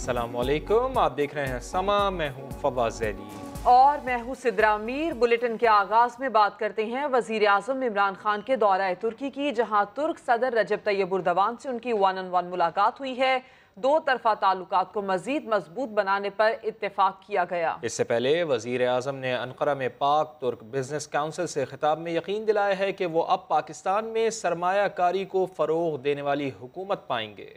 अस्सलामुअलैकुम, आप देख रहे हैं समा। मैं हूँ फवाज ज़ैदी और मैं हूँ सिद्रा मीर। बुलेटिन के आगाज़ में बात करते हैं वज़ीर आज़म इमरान खान के दौरा तुर्की की, जहाँ तुर्क सदर रजब तैयब एर्दोआन से उनकी 1-on-1 मुलाकात हुई है। दो तरफा ताल्लुकात को मज़ीद मजबूत बनाने पर इत्तेफाक किया गया। इससे पहले वज़ीर आज़म ने अंकारा में पाक तुर्क बिजनेस काउंसिल से खिताब में यकीन दिलाया है कि वो अब पाकिस्तान में सरमायाकारी को फ़रोग़ देने वाली हुकूमत पाएंगे।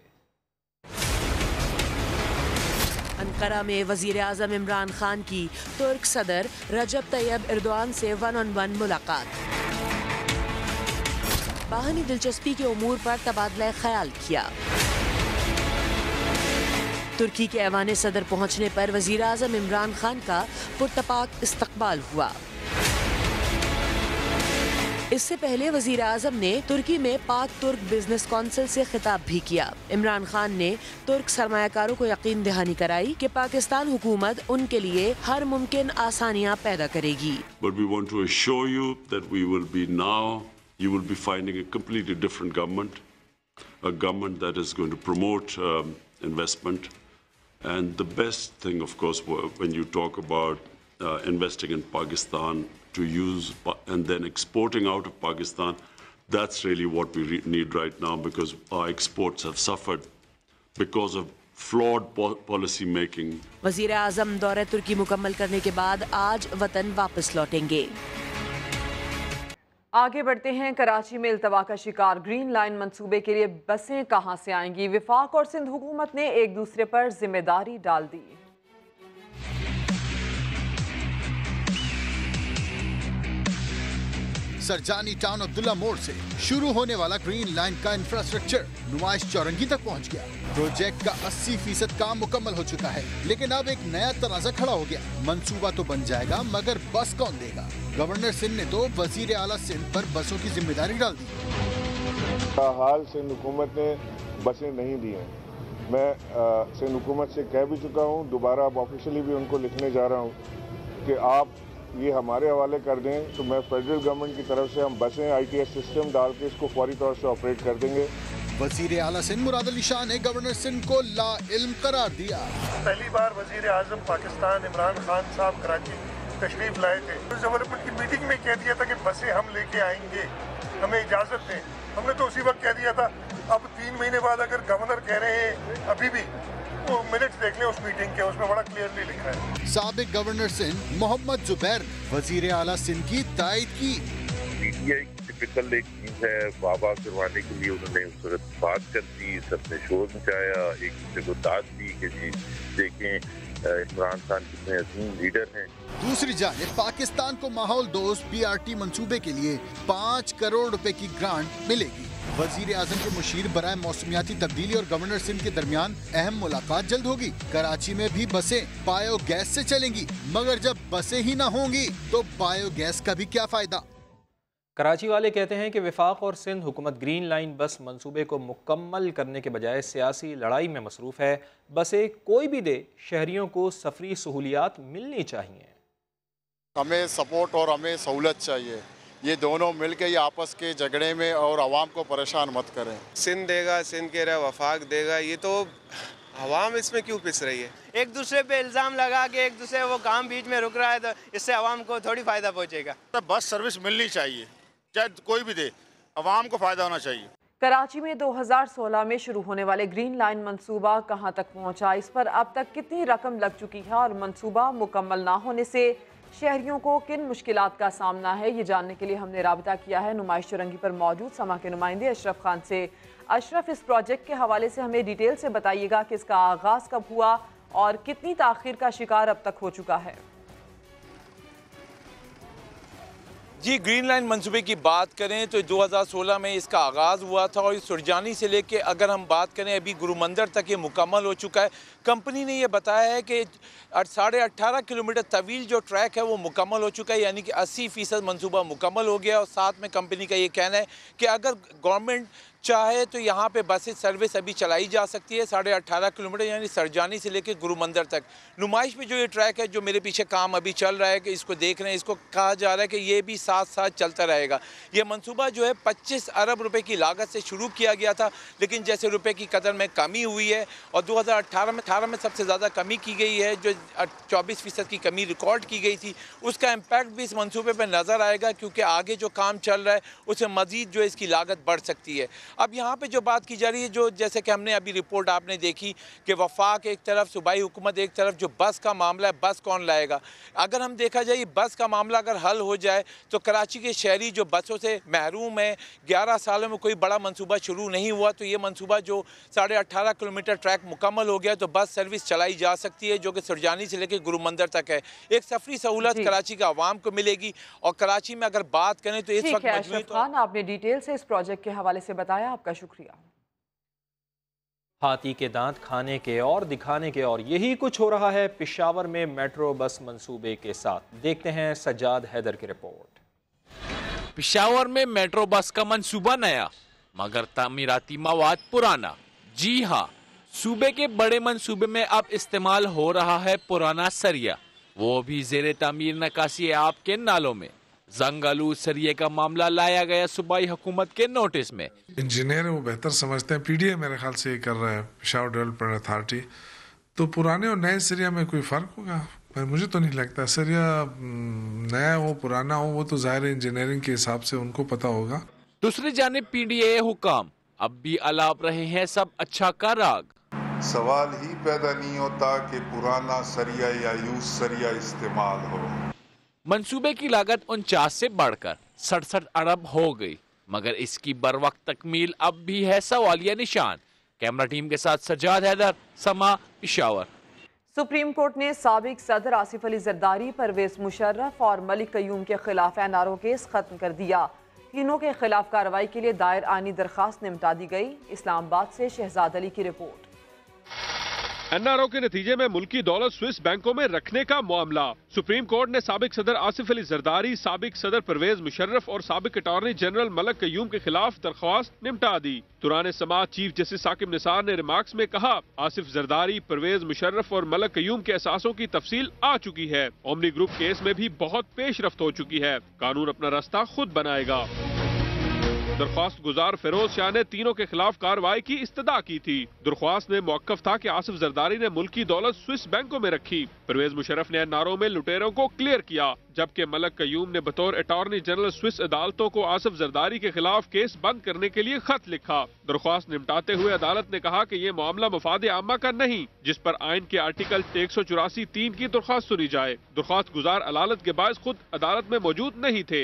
अंकारा में वज़ीर आज़म इमरान खान की तुर्क सदर रजब तैयब एर्दोआन से 1-on-1 मुलाकात, बाहमी दिलचस्पी के उमूर पर तबादला ख्याल किया। तुर्की के ऐवान सदर पहुँचने पर वज़ीर आज़म इमरान खान का पुरतपाक इस्तकबाल हुआ। इससे पहले वज़ीर आज़म ने तुर्की में पाक तुर्क बिजनेस काउंसिल से खिताब भी किया। इमरान खान ने तुर्क सरमायाकारों को यकीन दहानी कराई कि पाकिस्तान हुकूमत उनके लिए हर मुमकिन आसानियाँ पैदा करेगी। But we want to assure you that we will be now, you will be finding a completely different government, a government that is going to promote investment. And the best thing, of course, when you talk about investing in Pakistan, to use and then exporting out of Pakistan, that's really what we need right now, because our exports have suffered because of flawed policy making. वज़ीर आज़म दौरे तुर्की मुकम्मल करने के बाद आज वतन वापस लौटेंगे। आगे बढ़ते हैं। कराची में अल्तवा का शिकार ग्रीन लाइन मंसूबे के लिए बसें कहां से आएंगी? विफाक और सिंध हुकूमत ने एक दूसरे पर जिम्मेदारी डाल दी। सरजानी टाउन अब्दुल्ला मोड़ से शुरू होने वाला ग्रीन लाइन का इंफ्रास्ट्रक्चर नुमाइश चौरंगी तक पहुंच गया। प्रोजेक्ट का 80% काम मुकम्मल हो चुका है, लेकिन अब एक नया तराजा खड़ा हो गया। मंसूबा तो बन जाएगा, मगर बस कौन देगा? गवर्नर सिंध ने तो वजीर आला सिंध पर बसों की जिम्मेदारी डाल दी। हाल सिंध हुकूमत ने बसें नहीं दी हैं। मैं सिंध हुकूमत से कह भी चुका हूँ, दोबारा अब ऑफिशियली भी उनको लिखने जा रहा हूँ कि आप ये हमारे हवाले कर दें, तो मैं फेडरल गवर्नमेंट की तरफ से हम बसें आईटीएस सिस्टम डाल के इसको फौरी तौर से ऑपरेट कर देंगे। वजीर आला सिंध मुराद अली शाह ने गवर्नर सिंध को ला इल्म करार दिया। पहली बार वजीर आजम पाकिस्तान इमरान खान साहब कराची तशरीफ लाए थे, डेवलपमेंट की मीटिंग में कह दिया था कि बसें हम लेके आएंगे, हमें इजाज़त दें। हमने तो उसी वक्त कह दिया था। अब 3 महीने बाद अगर गवर्नर कह रहे हैं, अभी भी वो मिनट्स देख लें उस मीटिंग के, उसमें बड़ा क्लियरली लिखा है। साबिक गवर्नर सिंध मोहम्मद जुबैर वजीर आला सिंध की तायद की। मीडिया एक टिपिकल एक चीज है, वाह-वाह करवाने के लिए उन्होंने उस वक्त बात कर दी, सबने शोर मचाया, एक दूसरे को दाद दी कि जी देखें इमरान खान कितने अजीम लीडर हैं। दूसरी जानिब पाकिस्तान को माहौल दोस्त BRT मंसूबे के लिए 5 करोड़ रुपए की ग्रांट मिलेगी। वजीर आज़म के मुशीर बराए मौसमियाती तब्दीली और गवर्नर सिंध के दरमियान अहम मुलाकात जल्द होगी। कराची में भी बसें बायोगैस से चलेंगी, मगर जब बसें ही ना होंगी तो बायोगैस का भी क्या फ़ायदा? कराची वाले कहते हैं कि विफाक और सिंध हुकूमत ग्रीन लाइन बस मंसूबे को मुकम्मल करने के बजाय सियासी लड़ाई में मसरूफ़ है। बसें कोई भी दे, शहरियों को सफरी सहूलियात मिलनी चाहिए। हमें सपोर्ट और हमें सहूलत चाहिए, ये दोनों मिलकर ये आपस के झगड़े में और आवाम को परेशान मत करें। सिंध देगा, सिंध कह रहा है वफाक देगा, ये तो आवाम इसमें क्यों पिस रही है? एक दूसरे पे इल्ज़ाम लगा के एक दूसरे वो काम बीच में रुक रहा है, तो इससे आवाम को थोड़ी फ़ायदा पहुँचेगा। तो बस सर्विस मिलनी चाहिए, चाहे कोई भी दे, आवाम को फ़ायदा होना चाहिए। कराची में 2016 में शुरू होने वाले ग्रीन लाइन मंसूबा कहाँ तक पहुँचा? इस पर अब तक कितनी रकम लग चुकी है और मंसूबा मुकम्मल ना होने से शहरियों को किन मुश्किलात का सामना है, ये जानने के लिए हमने राबता किया है नुमाइश चौरंगी पर मौजूद समा के नुमाइंदे अशरफ खान से। अशरफ, इस प्रोजेक्ट के हवाले से हमें डिटेल से बताइएगा कि इसका आगाज़ कब हुआ और कितनी ताख़ीर का शिकार अब तक हो चुका है। जी, ग्रीन लाइन मंसूबे की बात करें तो 2016 में इसका आगाज़ हुआ था और सुरजानी से लेके अगर हम बात करें अभी गुरुमंदर तक ये मुकम्मल हो चुका है। कंपनी ने ये बताया है कि 18.5 किलोमीटर तवील जो ट्रैक है वो मुकम्मल हो चुका है, यानी कि 80% मनसूबा मुकम्मल हो गया। और साथ में कंपनी का ये कहना है कि अगर गवर्नमेंट चाहे तो यहाँ पे बसेज सर्विस अभी चलाई जा सकती है 18.5 किलोमीटर यानी सरजानी से लेकर गुरुमंदिर तक। नुमाइश में जो ये ट्रैक है, जो मेरे पीछे काम अभी चल रहा है कि इसको देख रहे हैं, इसको कहा जा रहा है कि ये भी साथ साथ चलता रहेगा। ये मंसूबा जो है 25 अरब रुपए की लागत से शुरू किया गया था, लेकिन जैसे रुपये की कदर में कमी हुई है और 2018 में सबसे ज़्यादा कमी की गई है, जो 24% की कमी रिकॉर्ड की गई थी। उसका इम्पैक्ट भी इस मनसूबे पर नज़र आएगा क्योंकि आगे जो काम चल रहा है उससे मज़ीद जो इसकी लागत बढ़ सकती है। अब यहाँ पे जो बात की जा रही है, जो जैसे कि हमने अभी रिपोर्ट आपने देखी कि वफाक एक तरफ, सूबाई हुकूमत एक तरफ, जो बस का मामला है बस कौन लाएगा। अगर हम देखा जाए बस का मामला अगर हल हो जाए तो कराची के शहरी जो बसों से महरूम है, 11 सालों में कोई बड़ा मनसूबा शुरू नहीं हुआ, तो ये मनसूबा जो 18.5 किलोमीटर ट्रैक मुकम्मल हो गया तो बस सर्विस चलाई जा सकती है, जो कि सरजानी से लेकर गुरु मंदिर तक है। एक सफरी सहूलत कराची के आवाम को मिलेगी। और कराची में अगर बात करें तो इस वक्त अशरफ खान, आपने डिटेल से इस प्रोजेक्ट के हवाले से बताया, आपका शुक्रिया। हाथी के दांत खाने के और दिखाने के, और यही कुछ हो रहा है पेशावर में मेट्रो बस मंसूबे के साथ। देखते हैं सज्जाद हैदर की रिपोर्ट। पेशावर में मेट्रो बस का मंसूबा नया मगर तामीराती मवाद पुराना। जी हाँ, सूबे के बड़े मंसूबे में अब इस्तेमाल हो रहा है पुराना सरिया, वो भी जेर तामीर नक्काशी आब के नालों में। जंगलू सरिये का मामला लाया गया सूबाई हुकूमत के नोटिस में। इंजीनियर वो बेहतर समझते हैं, PDA मेरे ख्याल से कर रहा है पेशावर डेवलपमेंट अथॉरिटी। तो पुराने और नए सरिया में कोई फ़र्क होगा? मुझे तो नहीं लगता। सरिया नया हो पुराना हो वो तो ज़ाहिर इंजीनियरिंग के हिसाब से उनको पता होगा। दूसरी जानिब PDA हुकाम अब भी अलाप रहे हैं सब अच्छा का राग। सवाल ही पैदा नहीं होता कि पुराना सरिया या यूज सरिया इस्तेमाल हो। मंसूबे की लागत 49 से बढ़कर 67 अरब हो गई, मगर इसकी बर वक्त तकमील अब भी है सवालिया निशान। कैमरा टीम के साथ सज्जाद हैदर, समा पेशावर। सुप्रीम कोर्ट ने साबिक सदर आसिफ अली जरदारी, परवेज मुशर्रफ और मलिक कयूम के खिलाफ NRO केस खत्म कर दिया। तीनों के खिलाफ कार्रवाई के लिए दायर आनी दरख्वास्त निपटा दी गई। इस्लामाबाद से शहजाद अली की रिपोर्ट। NRO के नतीजे में मुल्की दौलत स्विस बैंकों में रखने का मामला। सुप्रीम कोर्ट ने साबिक सदर आसिफ अली जरदारी, साबिक सदर परवेज मुशर्रफ और साबिक अटॉर्नी जनरल मलक कयूम के खिलाफ दरख्वास्त निपटा दी। तुराने समाज चीफ जस्टिस साकिब निसार ने रिमार्क्स में कहा, आसिफ जरदारी, परवेज मुशर्रफ और मलक कयूम के असासों की तफसील आ चुकी है। ओमनी ग्रुप केस में भी बहुत पेशरफ्त हो चुकी है, कानून अपना रास्ता खुद बनाएगा। दरख्वास्त गुजार फिरोज शाह ने तीनों के खिलाफ कार्रवाई की इस्तदा की थी। दरख्वास्त में मौक़िफ़ था कि आसिफ जरदारी ने मुल्की दौलत स्विस बैंकों में रखी, परवेज मुशर्रफ ने NRO में लुटेरों को क्लियर किया, जबकि मलक कयूम ने बतौर अटॉर्नी जनरल स्विस अदालतों को आसिफ जरदारी के खिलाफ केस बंद करने के लिए खत लिखा। दरख्वास्त निपटाते हुए अदालत ने कहा कि ये मामला मफाद आमा का नहीं, जिस पर आइन के आर्टिकल 184(3) की दरख्वास्त सुनी जाए। दरख्वास्त गुजार अदालत के बायस खुद अदालत में मौजूद नहीं थे।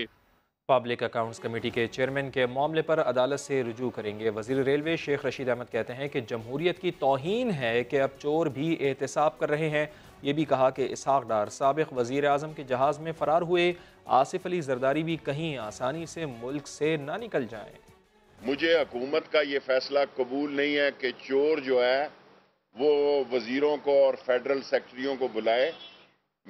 पब्लिक अकाउंट्स कमेटी के चेयरमैन के मामले पर अदालत से रुजू करेंगे। वजीर रेलवे शेख रशीद अहमद कहते हैं कि जमहूरियत की तौहीन है कि अब चोर भी एहतसाब कर रहे हैं। ये भी कहा कि इसहाक डार साबिक़ वज़ीर आज़म के जहाज़ में फ़रार हुए आसिफ अली जरदारी भी कहीं आसानी से मुल्क से ना निकल जाएं। मुझे हुकूमत का ये फैसला कबूल नहीं है कि चोर जो है वो वज़ीरों को और फेडरल सेक्रेटरियों को बुलाए।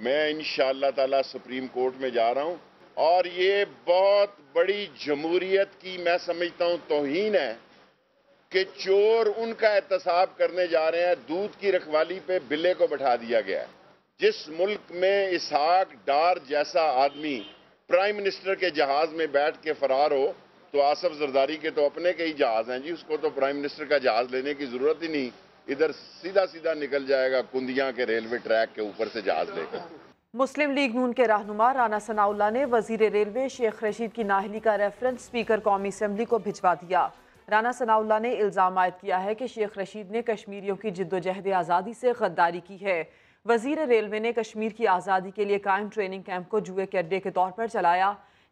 मैं इंशाअल्लाह ताला सुप्रीम कोर्ट में जा रहा हूँ और ये बहुत बड़ी जमहूरियत की मैं समझता हूँ तौहीन है कि चोर उनका एहतसाब करने जा रहे हैं। दूध की रखवाली पे बिल्ले को बैठा दिया गया है। जिस मुल्क में इसहाक डार जैसा आदमी प्राइम मिनिस्टर के जहाज़ में बैठ के फरार हो, तो आसिफ जरदारी के तो अपने के ही जहाज़ हैं जी, उसको तो प्राइम मिनिस्टर का जहाज़ लेने की ज़रूरत ही नहीं, इधर सीधा सीधा निकल जाएगा कुंदियाँ के रेलवे ट्रैक के ऊपर से जहाज़ लेकर। मुस्लिम लीग नून के रहनुमा राना सनाउल्लाह ने वजीर रेलवे शेख रशीद की नाहली का रेफरेंस स्पीकर कौमी असम्बली को भिजवा दिया। राना सनाउल्लाह ने इल्ज़ाम आयद किया है कि शेख रशीद ने कश्मीरियों की जिद्दोजहद आज़ादी से गद्दारी की है। वजीर रेलवे ने कश्मीर की आज़ादी के लिए कायम ट्रेनिंग कैंप को जुए के अड्डे के तौर पर चलाया,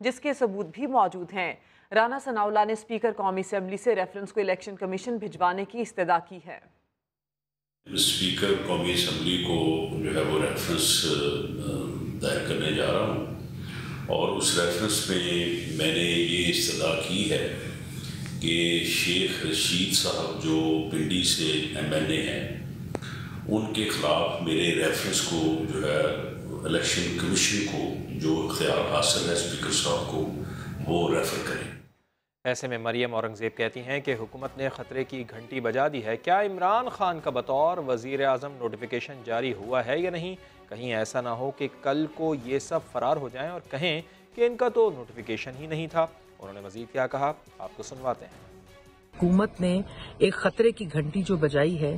जिसके सबूत भी मौजूद हैं। राना सनाउल्लाह ने स्पीकर कौमी असम्बली से रेफरेंस को इलेक्शन कमीशन भिजवाने की इस्तदा की है। स्पीकर कौमी असम्बली को जो है वो रेफरेंस दायर करने जा रहा हूँ और उस रेफरेंस में मैंने ये इस्तदा की है कि शेख रशीद साहब जो पिंडी से MLA हैं, उनके ख़िलाफ़ मेरे रेफरेंस को जो है इलेक्शन कमीशन को जो इख्तियार हासिल है स्पीकर साहब को, वो रेफ़र करें। ऐसे में मरियम औरंगज़ेब कहती हैं कि हुकूमत ने ख़तरे की घंटी बजा दी है। क्या इमरान खान का बतौर वज़ीर आज़म नोटिफिकेशन जारी हुआ है या नहीं? कहीं ऐसा ना हो कि कल को ये सब फ़रार हो जाएं और कहें कि इनका तो नोटिफिकेशन ही नहीं था। उन्होंने मज़ीद क्या कहा आपको सुनवाते हैं। हुकूमत ने एक ख़तरे की घंटी जो बजाई है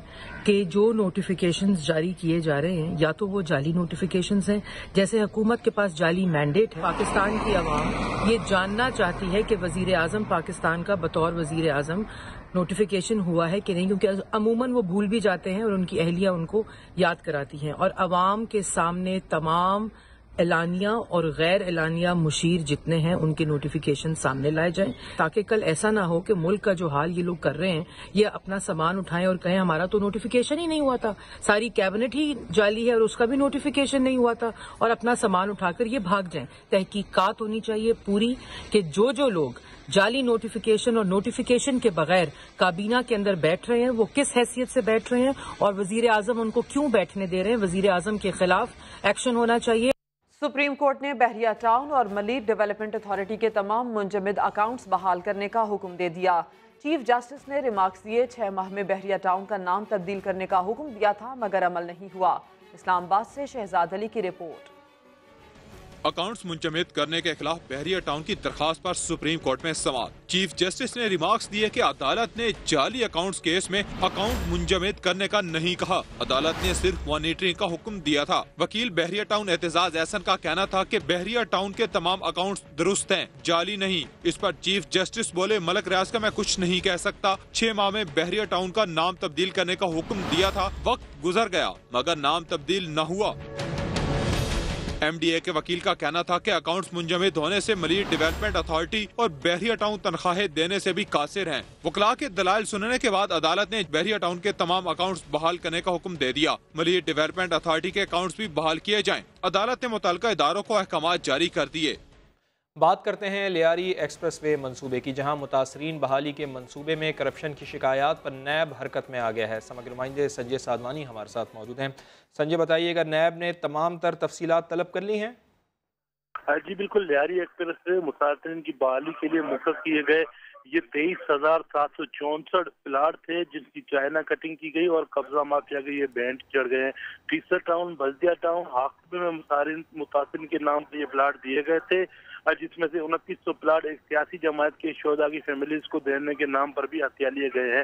कि जो नोटिफिकेशंस जारी किए जा रहे हैं या तो वो जाली नोटिफिकेशंस हैं, जैसे हुकूमत के पास जाली मैंडेट है। पाकिस्तान की आवाम ये जानना चाहती है कि वज़ीर आज़म पाकिस्तान का बतौर वज़ीर आज़म नोटिफिकेशन हुआ है कि नहीं, क्योंकि अमूमन वो भूल भी जाते हैं और उनकी अहलिया उनको याद कराती हैं। और आवाम के सामने तमाम एलानिया और गैर एलानिया मुशीर जितने हैं उनके नोटिफिकेशन सामने लाए जाएं, ताकि कल ऐसा ना हो कि मुल्क का जो हाल ये लोग कर रहे हैं ये अपना सामान उठाएं और कहें हमारा तो नोटिफिकेशन ही नहीं हुआ था, सारी कैबिनेट ही जाली है और उसका भी नोटिफिकेशन नहीं हुआ था, और अपना सामान उठाकर ये भाग जाएं। तहकीकात होनी चाहिए पूरी कि जो जो लोग जाली नोटिफिकेशन और नोटिफिकेशन के बगैर काबीना के अंदर बैठ रहे हैं वो किस हैसियत से बैठ रहे हैं और वज़ीर आज़म उनको क्यों बैठने दे रहे हैं। वज़ीर आज़म के खिलाफ एक्शन होना चाहिए। सुप्रीम कोर्ट ने बहरिया टाउन और मलिर डेवलपमेंट अथॉरिटी के तमाम मुंजमद अकाउंट्स बहाल करने का हुक्म दे दिया। चीफ जस्टिस ने रिमार्क्स दिए। 6 माह में बहरिया टाउन का नाम तब्दील करने का हुक्म दिया था मगर अमल नहीं हुआ। इस्लामाबाद से शहजाद अली की रिपोर्ट। अकाउंट्स मुंजमद करने के खिलाफ बहरिया टाउन की दरखास्त पर सुप्रीम कोर्ट में सवाल। चीफ जस्टिस ने रिमार्क्स दिए कि अदालत ने जाली अकाउंट्स केस में अकाउंट मुंजमद करने का नहीं कहा। अदालत ने सिर्फ मॉनिटरिंग का हुक्म दिया था। वकील बहरिया टाउन एतजाज एहसन का कहना था कि बहरिया टाउन के तमाम अकाउंट्स दुरुस्त हैं, जाली नहीं। इस पर चीफ जस्टिस बोले मलक रियाज का मैं कुछ नहीं कह सकता। 6 माह में बहरिया टाउन का नाम तब्दील करने का हुक्म दिया था, वक्त गुजर गया मगर नाम तब्दील न हुआ। एमडीए के वकील का कहना था कि अकाउंट्स मुंजमद होने से मलिर डेवलपमेंट अथॉरिटी और बहरिया टाउन तनख्वाहें देने से भी कासिर हैं। वकला के दलाइल सुनने के बाद अदालत ने बहरिया टाउन के तमाम अकाउंट्स बहाल करने का हुक्म दे दिया। मलिर डेवलपमेंट अथॉरिटी के अकाउंट्स भी बहाल किए जाएं। अदालत ने मुतल्लिका इदारों को अहकामात जारी कर दिए। बात करते हैं लियारी एक्सप्रेसवे मंसूबे की, जहां मुतासरीन बहाली के मंसूबे में करप्शन की शिकायत पर नैब हरकत में आ गया है। समग्र नुमाइंदे संजय साधवानी हमारे साथ मौजूद हैं। संजय, बताइएगा नैब ने तमाम तर तफसीलात तलब कर ली हैं? जी बिल्कुल, लियारी एक्सप्रेसवे मुतासरीन की बहाली के लिए मुक़र्रर किए गए ये 23,764 प्लाट थे जिनकी चाइना कटिंग की गई और कब्जा माफिया के ये बैंड चढ़ गए हैं। तीसरा टाउन, बल्दिया टाउन, हाकमे में मुतासिन के नाम पे ये प्लाट दिए गए थे और जिसमें से 2900 प्लाट एक सियासी जमात के शोदा की फैमिलीज को देने के नाम पर भी हत्या लिए गए हैं।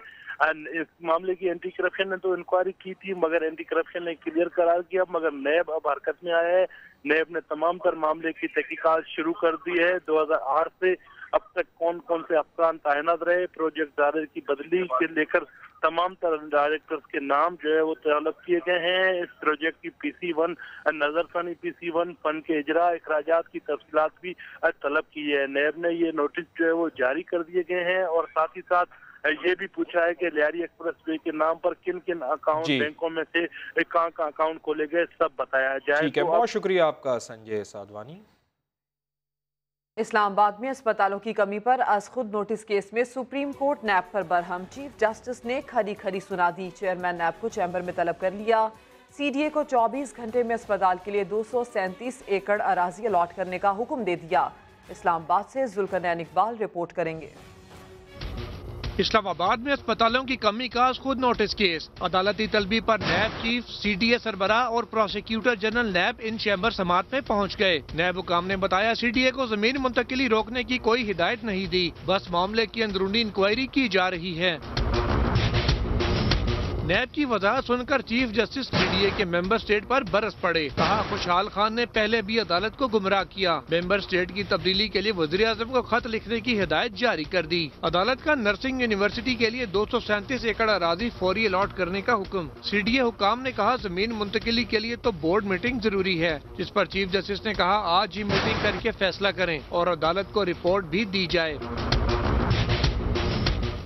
इस मामले की एंटी करप्शन ने तो इंक्वायरी की थी मगर एंटी करप्शन ने क्लियर करार किया, मगर नैब अब हरकत में आया है। नैब ने तमाम तर मामले की तहकीकात शुरू कर दी है। 2008 से अब तक कौन कौन से अफसरान तैनात रहे, प्रोजेक्ट डायरेक्टर की बदली से लेकर तमाम तर डायरेक्टर्स के नाम जो है वो तलब किए गए हैं। इस प्रोजेक्ट की PC1 नजरसानी PC1 फंड के इजरा अखराजात की तफसीलात भी तलब की है। नैब ने ये नोटिस जो है वो जारी कर दिए गए हैं और साथ ही साथ ये भी पूछा है कि लियारी एक्सप्रेसवे के नाम पर किन किन अकाउंट बैंकों में से कहाँ कहाँ अकाउंट खोले गए सब बताया जाए। ठीक है, बहुत शुक्रिया आपका संजय साधवानी। इस्लामाबाद में अस्पतालों की कमी पर आज खुद नोटिस केस में सुप्रीम कोर्ट नैब पर बरहम। चीफ जस्टिस ने खरी खरी सुना दी। चेयरमैन नैब को चैम्बर में तलब कर लिया। CDA को 24 घंटे में अस्पताल के लिए 237 एकड़ अराजी अलॉट करने का हुक्म दे दिया। इस्लामाबाद से जुल्कनैन इकबाल रिपोर्ट करेंगे। इस्लामाबाद में अस्पतालों की कमी का खुद नोटिस केस, अदालती तलबी पर नैब चीफ, CDA सरबरा और prosecutor general NAB in chamber समात में पहुंच गए। नैब हुकाम ने बताया CDA को जमीन मुंतकिली रोकने की कोई हिदायत नहीं दी, बस मामले की अंदरूनी इंक्वायरी की जा रही है। नैब की वजाहत सुनकर चीफ जस्टिस CDA के मेंबर स्टेट पर बरस पड़े। कहा खुशहाल खान ने पहले भी अदालत को गुमराह किया, मेंबर स्टेट की तब्दीली के लिए वज़ीर आज़म को खत लिखने की हिदायत जारी कर दी। अदालत का नर्सिंग यूनिवर्सिटी के लिए 237 एकड़ अराजी फौरी अलॉट करने का हुक्म। CDA हुकाम ने कहा जमीन मुंतकिली के लिए तो बोर्ड मीटिंग जरूरी है, जिस पर चीफ जस्टिस ने कहा आज ही मीटिंग करके फैसला करें और अदालत को रिपोर्ट भी दी जाए।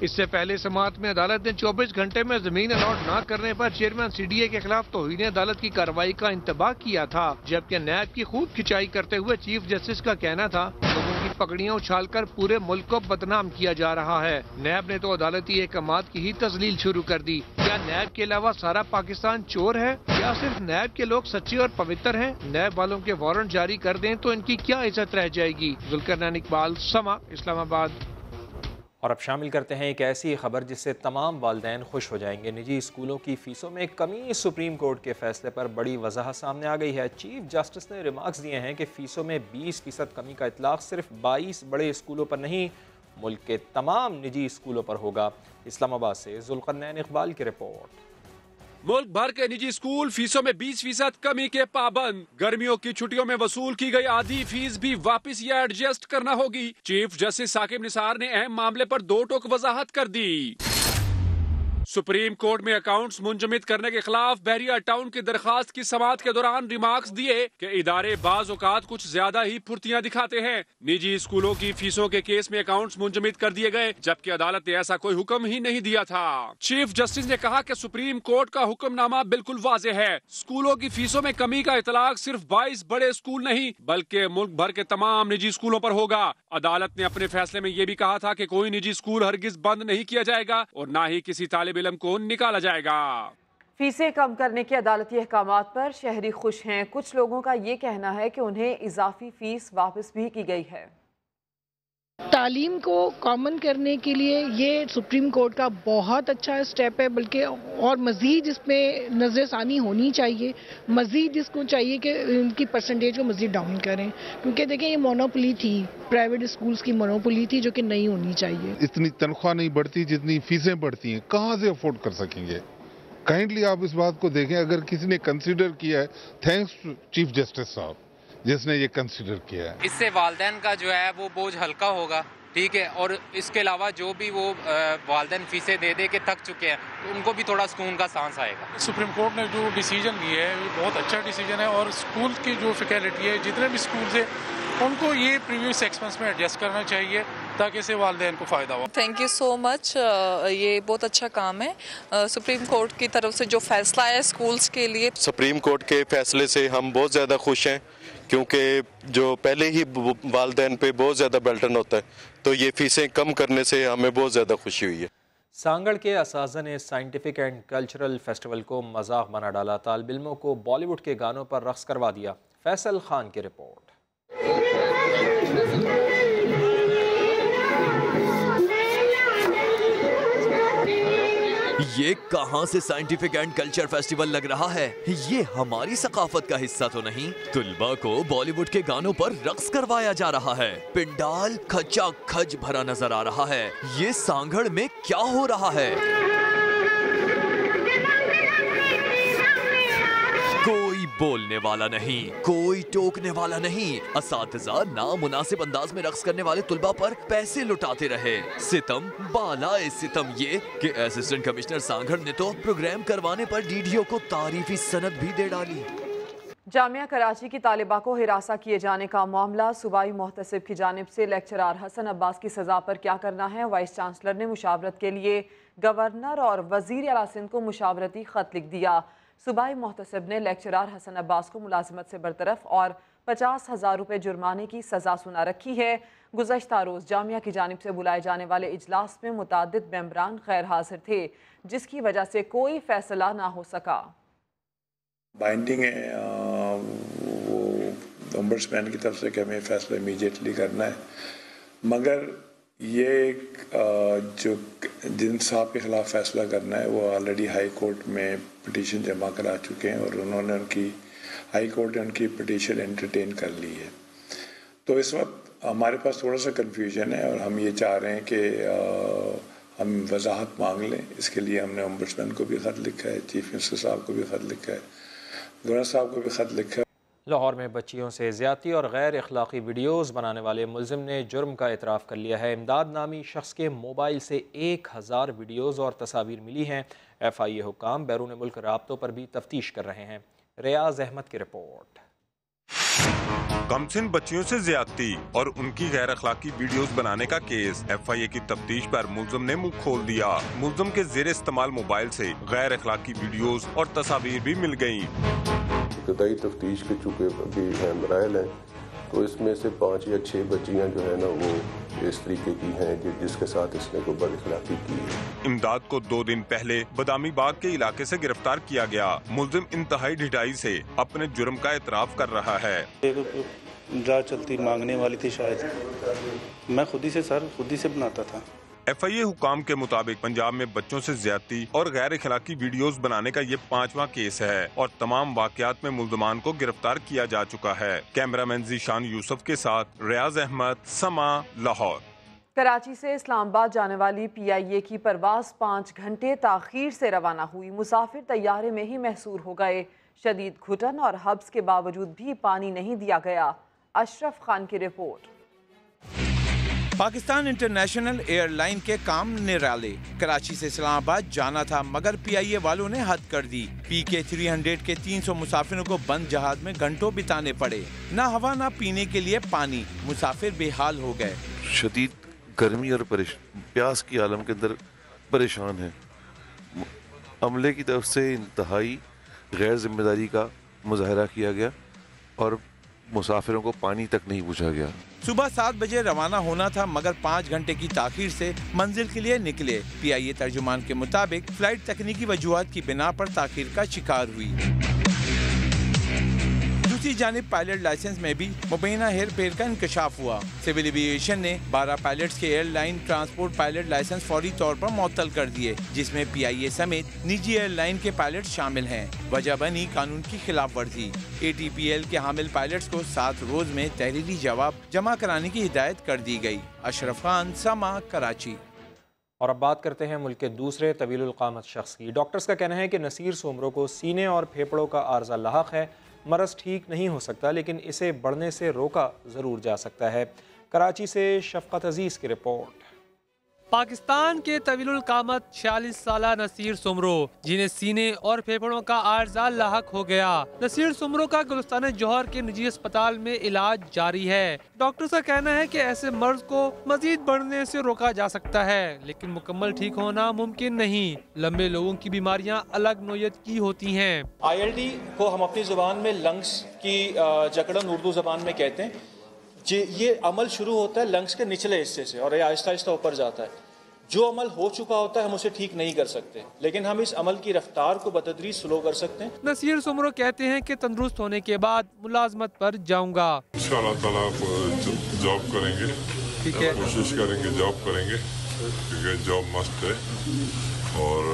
इससे पहले समात में अदालत ने 24 घंटे में जमीन अलॉट न करने पर चेयरमैन CDA के खिलाफ तौहीन अदालत की कार्रवाई का इंतबाह किया था, जबकि नैब की खूब खिंचाई करते हुए चीफ जस्टिस का कहना था लोगों की पगड़ियां उछालकर पूरे मुल्क को बदनाम किया जा रहा है। नैब ने तो अदालती अहकामात की ही तजलील शुरू कर दी। क्या नैब के अलावा सारा पाकिस्तान चोर है? क्या सिर्फ नैब के लोग सच्चे और पवित्र हैं? नैब वालों के वारंट जारी कर दें तो इनकी क्या इज्जत रह जाएगी। जुल्करनैन इकबाल, समा, इस्लामाबाद। और अब शामिल करते हैं एक ऐसी खबर जिससे तमाम वालिदैन खुश हो जाएंगे। निजी स्कूलों की फ़ीसों में कमी सुप्रीम कोर्ट के फैसले पर बड़ी वजाहत सामने आ गई है। चीफ जस्टिस ने रिमार्क्स दिए हैं कि फ़ीसों में 20% कमी का इतलाक़ सिर्फ 22 बड़े स्कूलों पर नहीं, मुल्क के तमाम निजी स्कूलों पर होगा। इस्लामाबाद से ज़ुल्क़रनैन इकबाल की रिपोर्ट। मुल्क भर के निजी स्कूल फीसों में 20% कमी के पाबंद। गर्मियों की छुट्टियों में वसूल की गई आधी फीस भी वापस या एडजस्ट करना होगी। चीफ जस्टिस साकिब निसार ने अहम मामले पर दो टोक वजाहत कर दी। सुप्रीम कोर्ट में अकाउंट्स मुंजमिद करने के खिलाफ बहरिया टाउन की दरखास्त की समाअत के दौरान रिमार्क्स दिए कि इदारे बाज़ औक़ात कुछ ज्यादा ही फुर्तियाँ दिखाते हैं। निजी स्कूलों की फीसों के केस में अकाउंट्स मुंजमिद कर दिए गए, जबकि अदालत ने ऐसा कोई हुक्म ही नहीं दिया था। चीफ जस्टिस ने कहा कि सुप्रीम कोर्ट का हुक्मनामा बिल्कुल वाज़े है, स्कूलों की फीसों में कमी का इतलाक सिर्फ 22 बड़े स्कूल नहीं बल्कि मुल्क भर के तमाम निजी स्कूलों पर होगा। अदालत ने अपने फैसले में ये भी कहा था कि कोई निजी स्कूल हरगिज बंद नहीं किया जाएगा और न ही किसी तालिब इलम को निकाला जाएगा। फीसें कम करने के अदालती अहकाम पर शहरी खुश हैं। कुछ लोगों का ये कहना है कि उन्हें इजाफी फीस वापस भी की गई है। तालीम को कॉमन करने के लिए ये सुप्रीम कोर्ट का बहुत अच्छा स्टेप है, बल्कि और मज़ीद इसमें नज़रसानी होनी चाहिए। मज़ीद इसको चाहिए कि इनकी परसेंटेज को मज़ीद डाउन करें, क्योंकि देखें ये मोनोपोली थी, प्राइवेट स्कूल्स की मोनोपोली थी, जो कि नहीं होनी चाहिए। इतनी तनख्वाह नहीं बढ़ती जितनी फीसें बढ़ती हैं, कहाँ से अफोर्ड कर सकेंगे। काइंडली आप इस बात को देखें, अगर किसी ने कंसिडर किया है, थैंक्स टू चीफ जस्टिस साहब जिसने ये कंसीडर किया है। इससे वालदैन का जो है वो बोझ हल्का होगा, ठीक है। और इसके अलावा जो भी वो वालदैन फीसें दे दे के थक चुके हैं, तो उनको भी थोड़ा सुकून का सांस आएगा। सुप्रीम कोर्ट ने जो डिसीजन लिया है वो बहुत अच्छा डिसीजन है, और स्कूल की जो फैकल्टी है, जितने भी स्कूल्स है, उनको ये प्रीवियस एक्सपेंस में एडजस्ट करना चाहिए ताकि इसे वालदैन को फ़ायदा हो। थैंक यू सो मच, ये बहुत अच्छा काम है। सुप्रीम कोर्ट की तरफ से जो फैसला है स्कूल्स के लिए, सुप्रीम कोर्ट के फैसले से हम बहुत ज़्यादा खुश हैं, क्योंकि जो पहले ही वालदैन पे बहुत ज़्यादा बर्डन होता है, तो ये फीसें कम करने से हमें बहुत ज़्यादा खुशी हुई है। सांगड़ के असाज़ा ने साइंटिफिक एंड कल्चरल फेस्टिवल को मजाक बना डाला, तालिब इल्मों को बॉलीवुड के गानों पर रक्स करवा दिया। फैसल खान की रिपोर्ट। ये कहाँ से साइंटिफिक एंड कल्चर फेस्टिवल लग रहा है, ये हमारी सकाफत का हिस्सा तो नहीं। तुलबा को बॉलीवुड के गानों पर रक्स करवाया जा रहा है, पिंडाल खचाखच भरा नजर आ रहा है। ये सांगड़ में क्या हो रहा है? कोई बोलने वाला नहीं, कोई टोकने वाला नहीं। असातिज़ा नामुनासिब अंदाज में रक्स करने वाले तुलबा पर पैसे लुटाते रहे। सितम बालाए सितम ये कि असिस्टेंट कमिश्नर सांगड़ ने तो प्रोग्राम करवाने पर डीडीओ को तारीफी सनद भी दे डाली। जामिया कराची की तालिबा को हिरासा किए जाने का मामला, सूबाई मोहतसिब की जानिब से लेक्चरार हसन अब्बास की सजा पर क्या करना है। वाइस चांसलर ने मुशावरत के लिए गवर्नर और वजीर आला सिंध को मुशावरती खत लिख दिया। सूबाई मोहतसिब ने लेक्चरार हसन अब्बास को मुलाजमत से बरतरफ और 50,000 रुपये जुर्माने की सज़ा सुना रखी है। गुज़श्ता रोज़ जामिया की जानिब से बुलाए जाने वाले इजलास में मुतादिद मेंबरान गैर हाजिर थे, जिसकी वजह से कोई फैसला ना हो सका। बाइंडिंग है वो ओम्बड्समैन की तरफ से कि हमें फैसला इमीडिएटली करना है, मगर ये जो जिन साहब के ख़िलाफ़ फैसला करना है वो ऑलरेडी हाई कोर्ट में पटिशन जमा करा चुके हैं और उन्होंने उनकी हाई कोर्ट ने उनकी पटिशन एंटरटेन कर ली है। तो इस वक्त हमारे पास थोड़ा सा कन्फ्यूजन है और हम ये चाह रहे हैं कि हम वजाहत मांग लें। इसके लिए हमने ओम्बड्समैन को भी ख़त लिखा है, चीफ मिनिस्टर साहब को भी ख़त लिखा है, गवर्नर साहब को भी ख़त लिखा है। लाहौर में बच्चियों से ज़्यादती और गैर अखलाकी वीडियोज़ बनाने वाले मुलजिम ने जुर्म का एतराफ़ कर लिया है। इमदाद नामी शख्स के मोबाइल से 1,000 वीडियोज़ और तस्वीर मिली हैं। FIA हुकाम बैरून मुल्क राब्तों पर भी तफ्तीश कर रहे हैं। रियाज अहमद की रिपोर्ट। कमसिन बच्चियों से ज्यादती और उनकी गैर अखलाकी वीडियोस बनाने का केस, FIA की तफ्तीश पर मुलजम ने मुंह खोल दिया। मुलजम के जेर इस्तेमाल मोबाइल से गैर अखलाकी वीडियोस और तस्वीर भी मिल गयी। इब्तदाई तफ्तीश के चुके अभी मराइल है, तो इसमें से 5 या 6 बच्चियाँ जो है ना वो इस तरीके की हैं जिसके साथ इसने को बदखलाफी की है। इमदाद को 2 दिन पहले बदामी बाग के इलाके से गिरफ्तार किया गया। मुलजिम इंतहाई ढिठाई से अपने जुर्म का एतराफ़ कर रहा है। चलती मांगने वाली थी शायद, मैं खुद ही से बनाता था। FIA हुकाम के मुताबिक पंजाब में बच्चों से ज्यादती और गैर अखलाकी वीडियोस बनाने का ये 5वां केस है और तमाम वाकयात में मुल्जमान को गिरफ्तार किया जा चुका है। कैमरामैन जीशान यूसुफ के साथ रियाज अहमद, समा, लाहौर। कराची से इस्लामाबाद जाने वाली PIA की परवाज 5 घंटे ताखीर से रवाना हुई। मुसाफिर तैयारे में ही महसूर हो गए। शदीद घुटन और हब्स के बावजूद भी पानी नहीं दिया गया। अशरफ खान की रिपोर्ट। पाकिस्तान इंटरनेशनल एयरलाइन के काम निराले। कराची से इस्लामाबाद जाना था मगर PIA वालों ने हद कर दी। PK-300 के 300 मुसाफिरों को बंद जहाज में घंटों बिताने पड़े। ना हवा ना पीने के लिए पानी। मुसाफिर बेहाल हो गए। शदीद गर्मी और प्यास की आलम के अंदर परेशान है। अमले की तरफ से इंतहाई गैर जिम्मेदारी का मुजाहरा किया गया और मुसाफिरों को पानी तक नहीं पूछा गया। सुबह 7 बजे रवाना होना था मगर 5 घंटे की ताखीर से मंजिल के लिए निकले। PIA तर्जुमान के मुताबिक फ्लाइट तकनीकी वजूहात की बिना पर ताखीर का शिकार हुई। दूसरी जानिब पायलट लाइसेंस में भी मुबैना हेर फेर का इंकशाफ हुआ। सिविल एविएशन ने 12 पायलट्स के एयरलाइन ट्रांसपोर्ट पायलट लाइसेंस फौरी तौर पर मुअत्तल कर दिए जिसमें PIA समेत निजी एयरलाइन के पायलट शामिल हैं। वजह बनी कानून की खिलाफ वर्जी। ATPL के हामिल पायलट्स को 7 रोज में तहरीरी जवाब जमा कराने की हिदायत कर दी गई। अशरफ खान, समा, कराची। और अब बात करते हैं मुल्क के दूसरे तवील क़ामत शख्स की। डॉक्टर्स का कहना है कि नसीर सोमरो को सीने और फेफड़ों का आर्जा लाहक है। मरज़ ठीक नहीं हो सकता लेकिन इसे बढ़ने से रोका ज़रूर जा सकता है। कराची से शफ़क़त अज़ीज़ की रिपोर्ट। पाकिस्तान के तवील क़ामत 46 साला नसीर सोमरो जिन्हें सीने और फेफड़ों का आर्जा लाहक हो गया। नसीर सोमरो का गुलिस्तान जौहर के निजी अस्पताल में इलाज जारी है। डॉक्टर्स का कहना है कि ऐसे मर्ज को मजीद बढ़ने से रोका जा सकता है लेकिन मुकम्मल ठीक होना मुमकिन नहीं। लंबे लोगों की बीमारियां अलग नोयत की होती हैं। ILD को हम अपनी जुबान में लंग्स की जकड़न उर्दू जबान में कहते हैं। ये अमल शुरू होता है लंग्स के निचले हिस्से से और ये आहिस्ता आहिस्ता ऊपर जाता है। जो अमल हो चुका होता है हम उसे ठीक नहीं कर सकते लेकिन हम इस अमल की रफ्तार को बतदरीज स्लो कर सकते हैं। नसीर सोमरो कहते हैं कि तंदुरुस्त होने के बाद मुलाजमत पर जाऊंगा। इंशाअल्लाह ताला जॉब करेंगे, कोशिश करेंगे, जॉब करेंगे क्योंकि जॉब मस्त है। और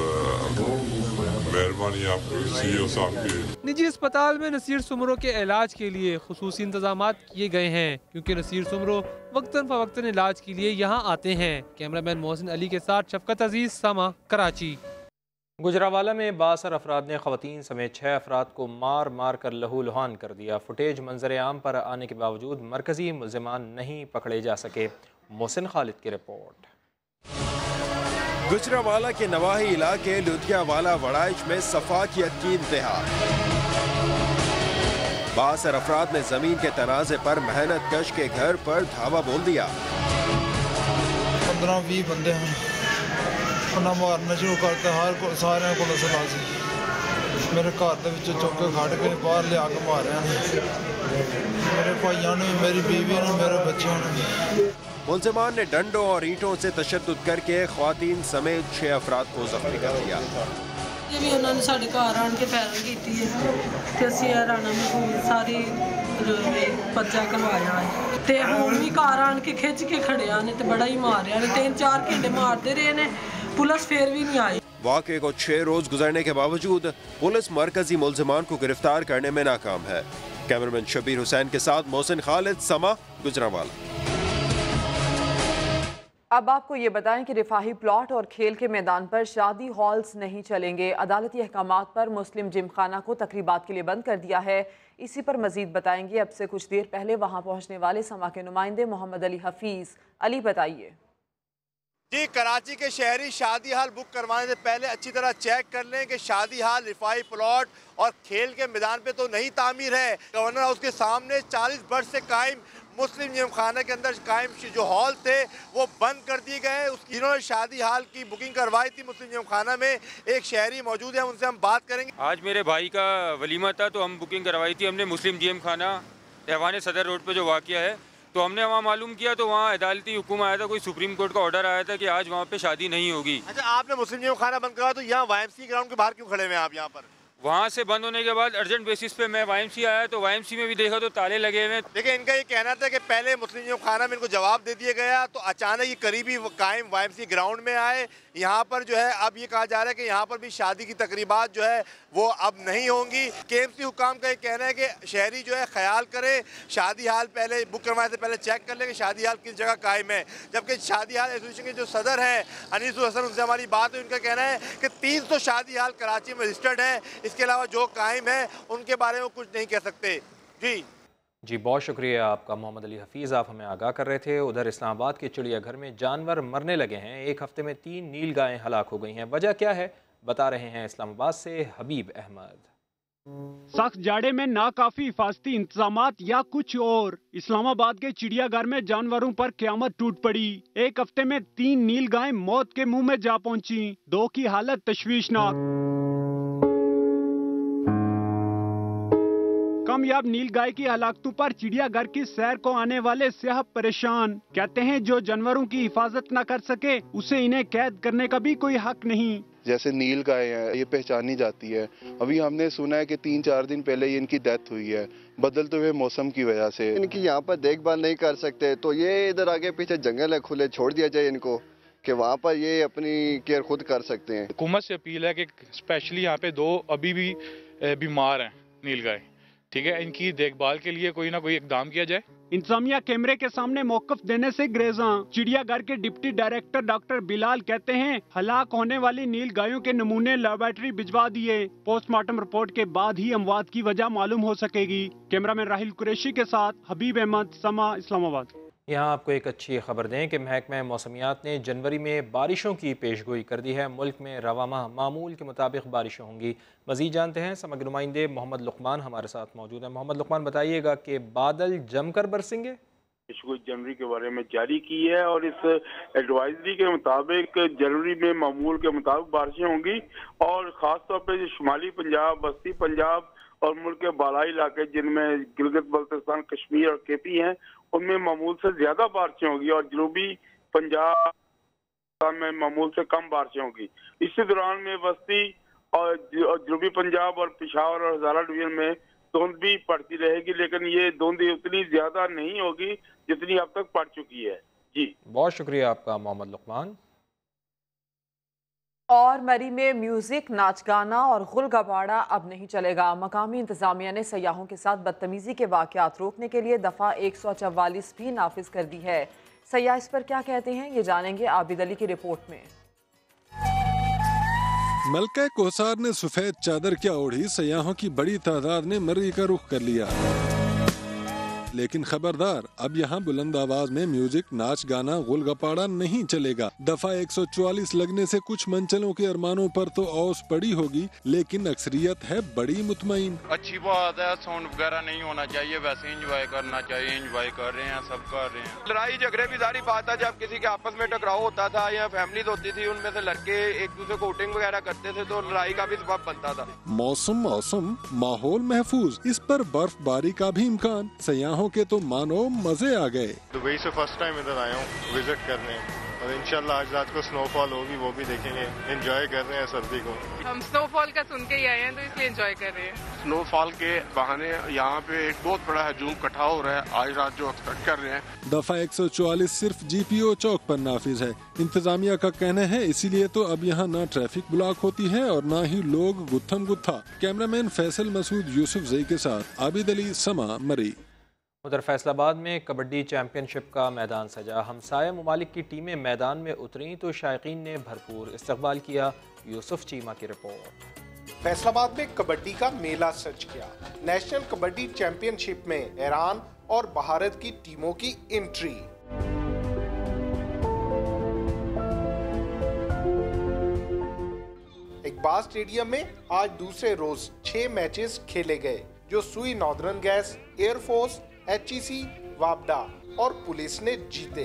मेहरबानी आपको CEO साहब की। निजी अस्पताल में नसीर सोमरो के इलाज के लिए खुसूसी इंतजाम किए गए हैं क्योंकि नसीर सोमरो वक्तन फवक्तन इलाज के लिए यहाँ आते हैं। कैमरामैन मोहसिन अली के साथ शफकत अजीज, समा, कराची। गुजरावाला में बासर अफराद ने खवातीन समेत 6 अफराद को मार मार कर लहूलुहान कर दिया। फुटेज मंजर आम पर आने के बावजूद मरकजी मुलजमान नहीं पकड़े जा सके। मोहसिन खालिद की रिपोर्ट। गुजरावाला के नवाही इलाके लुधियावाला वड़ाइच में सफाकियत की इंतहा। 12 अफराद ने जमीन के तनाजे पर मेहनत कश के घर पर धावा बोल दिया। 15-20 बंदे हैं मारना शुरू करते हर सारे को मेरे घर के चुक के खड़ के बाहर लिया के मारे मेरे भाइयों ने, मेरी बीवी ने, मेरे बच्चों ने। मुलजमान ने डंडों और ईंटों से तशद्दुद करके ख्वातीन समेत 6 अफराद को जख्मी कर दिया। वाकये को 6 रोज गुजरने के बावजूद पुलिस मरकजी मुलजमान को गिरफ्तार करने में नाकाम है। कैमरामैन शबीर हुसैन के साथ मोहसिन खालिद, समा, गुजरांवाला। अब आपको ये बताएं कि रिफाही प्लॉट और खेल के मैदान पर शादी हॉल्स नहीं चलेंगे। अदालती अहकामात पर मुस्लिम जिमखाना को तकरीबात के लिए बंद कर दिया है। इसी पर मजीद बताएंगे। अब से कुछ देर पहले वहां पहुंचने वाले समा के नुमाइंदे मोहम्मद अली हफीज। अली, बताइए। जी, कराची के शहरी शादी हाल बुक करवाने से पहले अच्छी तरह चेक कर लें कि शादी हाल, रिफाही प्लॉट और खेल के मैदान पे तो नहीं तामीर है। गवर्नर हाउस के सामने 40 वर्ष से कायम मुस्लिम जिमखाना के अंदर कायम जो हॉल थे वो बंद कर दिए गए। उसकी इन्होंने शादी हाल की बुकिंग करवाई थी। मुस्लिम जिमखाना में एक शहरी मौजूद है, उनसे हम बात करेंगे। आज मेरे भाई का वलीमा था तो हम बुकिंग करवाई थी हमने मुस्लिम जिमखाना रहवान सदर रोड पे जो वाक़िया है, तो हमने वहाँ मालूम किया तो वहाँ अदालती हुक्म आया था, कोई सुप्रीम कोर्ट का ऑर्डर आया था कि आज वहाँ पे शादी नहीं होगी। अच्छा, आपने मुस्लिम जिमखाना बंद करवाया तो यहाँ YMCA ग्राउंड के बाहर क्यों खड़े हुए हैं आप? यहाँ पर वहाँ से बंद होने के बाद अर्जेंट बेसिस पे मैं YMC आया तो YMC में भी देखा तो ताले लगे हुए हैं। लेकिन इनका ये कहना था कि पहले मुस्लिम जिमखाना में इनको जवाब दे दिया गया तो अचानक ये करीबी कायम YMC ग्राउंड में आए। यहाँ पर जो है अब ये कहा जा रहा है कि यहाँ पर भी शादी की तकरीबात जो है वो अब नहीं होंगी। KMC हुकाम का ये कहना है कि शहरी जो है ख्याल करें, शादी हाल पहले बुक करवाने से पहले चेक कर लें कि शादी हाल किस जगह कायम है। जबकि शादी हाल एसोसिएशन के जो सदर हैं अनीसुल हसन, उनसे हमारी बात हुई, उनका कहना है कि 300 शादी हाल कराची में रजिस्टर्ड है, इसके अलावा जो कायम है उनके बारे में कुछ नहीं कह सकते। जी जी बहुत शुक्रिया आपका मोहम्मद अली हफीज़, आप हमें आगाह कर रहे थे। उधर इस्लामाबाद के चिड़ियाघर में जानवर मरने लगे हैं, एक हफ्ते में 3 नील गायें हलाक हो गई हैं, वजह क्या है बता रहे हैं इस्लामाबाद से हबीब अहमद। सख्त जाड़े में नाकाफी हिफाजती इंतजामात या कुछ और, इस्लामाबाद के चिड़ियाघर में जानवरों पर क्यामत टूट पड़ी। एक हफ्ते में 3 नील गायें मौत के मुँह में जा पहुँची, 2 की हालत तश्वीशनाक। कामयाब नील गाय की हलाकतों पर चिड़ियाघर की सैर को आने वाले सियाह परेशान, कहते हैं जो जानवरों की हिफाजत न कर सके उसे इन्हें कैद करने का भी कोई हक नहीं। जैसे नील गाय है, ये पहचानी जाती है, अभी हमने सुना है कि 3-4 दिन पहले ये इनकी डेथ हुई है बदलते हुए मौसम की वजह से। इनकी यहाँ पर देखभाल नहीं कर सकते तो ये इधर आगे पीछे जंगल है खुले, छोड़ दिया जाए इनको कि वहाँ पर ये अपनी केयर खुद कर सकते हैं। हुकूमत से अपील है कि स्पेशली यहाँ पे 2 अभी भी बीमार हैं नील गाय, ठीक है, इनकी देखभाल के लिए कोई ना कोई इकदाम किया जाए। इंतजामिया कैमरे के सामने मौकफ देने से ग्रेजा, चिड़ियाघर के डिप्टी डायरेक्टर डॉक्टर बिलाल कहते हैं हलाक होने वाली नील गायों के नमूने लैबोरेटरी भिजवा दिए, पोस्टमार्टम रिपोर्ट के बाद ही अमवात की वजह मालूम हो सकेगी। कैमरामैन राहिल कुरैशी के साथ हबीब अहमद, समा, इस्लामाबाद। यहाँ आपको एक अच्छी खबर दें कि महकमा मौसमियात ने जनवरी में बारिशों की पेशगोई कर दी है, मुल्क में रवा माह मामूल के मुताबिक बारिशें होंगी। मज़ीद जानते हैं समग्र नुमाइंदे मोहम्मद लुकमान हमारे साथ मौजूद हैं। मोहम्मद लुकमान, बताइएगा कि बादल जमकर बरसेंगे? पेशगोई जनवरी के बारे में जारी की है और इस एडवाइजरी के मुताबिक जनवरी में मामूल के मुताबिक बारिशें होंगी और ख़ासतौर पर शुमाली पंजाब, बस्ती पंजाब और मुल्क के बालाई इलाके जिनमें गिलगित बल्तिस्तान, कश्मीर और KP हैं, उनमें मामूल से ज्यादा बारिशें होगी और जनूबी पंजाब में मामूल से कम बारिशें होंगी। इसी दौरान में बस्ती और जनूबी पंजाब और पेशावर और हजारा डिवीजन में धुंध भी पड़ती रहेगी, लेकिन ये धुंध उतनी ज्यादा नहीं होगी जितनी अब तक पड़ चुकी है। जी बहुत शुक्रिया आपका मोहम्मद लुकमान। और मरी में म्यूजिक, नाच गाना और गुल गबाड़ा अब नहीं चलेगा। मकामी इंतजामिया ने सयाहों के साथ बदतमीजी के वाकयात रोकने के लिए दफ़ा 144 भी नाफिज कर दी है। सयाह इस पर क्या कहते हैं ये जानेंगे आबिद अली की रिपोर्ट में। मलका कोसार ने सफेद चादर क्या ओढ़ी, सयाहों की बड़ी तादाद ने मरी का रुख कर लिया, लेकिन खबरदार अब यहाँ बुलंद आवाज में म्यूजिक, नाच गाना, गुलगपाड़ा नहीं चलेगा। दफा 144 लगने से कुछ मंचलों के अरमानों पर तो औस पड़ी होगी, लेकिन अक्सरियत है बड़ी मुतमईन। अच्छी बात है, साउंड वगैरह नहीं होना चाहिए, वैसे एंजॉय करना चाहिए, एंजॉय कर रहे हैं, सब कर रहे हैं। लड़ाई झगड़े भी सारी बात है, जब किसी के आपस में टकराव होता था या फैमिलीज होती थी उनमें से लड़के एक दूसरे को कोटिंग वगैरह करते थे तो लड़ाई का भी सबब बनता था। मौसम माहौल महफूज, इस पर बर्फबारी का भी इम्कान। सयाहों के तो मानो मजे आ गए। दुबई से फर्स्ट टाइम इधर आया हूँ विजिट करने और इंशाल्लाह आज रात को स्नोफॉल होगी, वो भी देखेंगे। एंजॉय कर रहे हैं सर्दी को, हम स्नोफॉल का सुन के ही आए हैं तो इसलिए एंजॉय कर रहे हैं। स्नोफॉल के बहाने यहाँ पे एक बहुत बड़ा हजूम इकट्ठा हो रहा है आज रात, जो एक्सपेक्ट कर रहे हैं। दफा 144 सिर्फ GPO चौक पर नाफिज है। इंतजामिया का कहना है इसीलिए तो अब यहाँ न ट्रैफिक ब्लॉक होती है और न ही लोग गुत्थम गुत्था। कैमरामैन फैसल मसूद यूसुफ जई के साथ आबिद अली, समा, मरी। उधर फैसलाबाद में कबड्डी चैंपियनशिप का मैदान सजा, हमसाया ममालिक की टीमें मैदान में उतरीं तो शायकीन ने भरपूर इस्तकबाल किया। यूसुफ चीमा की रिपोर्ट। फैसलाबाद में कबड्डी का मेला सज गया। नेशनल कबड्डी चैंपियनशिप में ईरान और भारत की टीमों की एंट्री। इकबाल स्टेडियम में आज दूसरे रोज 6 मैचेस खेले गए, जो Sui northern gas, air force, HEC, वापडा और पुलिस ने जीते।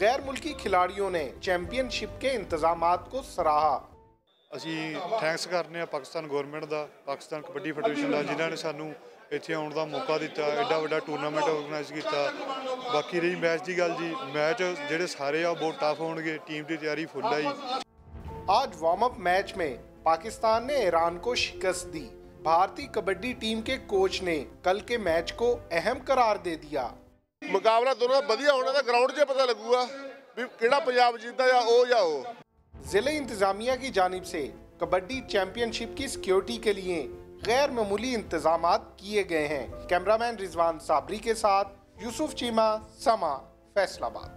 गैर मुल्की खिलाड़ियों ने चैंपियनशिप के इंतजामात को सराहा। ਅਸੀਂ ਥੈਂਕਸ ਕਰਨੇ ਆ ਪਾਕਿਸਤਾਨ ਗਵਰਨਮੈਂਟ ਦਾ, ਪਾਕਿਸਤਾਨ ਕਬੱਡੀ ਫੈਡਰੇਸ਼ਨ ਦਾ, ਜਿਨ੍ਹਾਂ ਨੇ ਸਾਨੂੰ ਇੱਥੇ ਆਉਣ ਦਾ ਮੌਕਾ ਦਿੱਤਾ, ਐਡਾ ਵੱਡਾ ਟੂਰਨਾਮੈਂਟ ਆਰਗੇਨਾਈਜ਼ ਕੀਤਾ। ਬਾਕੀ ਰਹੀ ਮੈਚ ਦੀ ਗੱਲ ਜੀ, ਮੈਚ ਜਿਹੜੇ ਸਾਰੇ ਆ ਬਹੁਤ ਟਫ ਹੋਣਗੇ, ਟੀਮ ਦੀ ਤਿਆਰੀ ਫੁੱਲ ਆਈ। आज वार्म अप मैच में पाकिस्तान ने ईरान को शिकस्त दी। भारतीय कबड्डी टीम के कोच ने कल के मैच को अहम करार दे दिया। मुकाबला दोनों बढ़िया होना था, ग्राउंड से पता लगूगा भी केड़ा पंजाब जीता या हो। जिले इंतजामिया की जानिब से कबड्डी चैंपियनशिप की सिक्योरिटी के लिए गैर मामूली इंतजाम किए गए हैं। कैमरामैन रिजवान साबरी के साथ यूसुफ चीमा, समा, फैसलाबाद।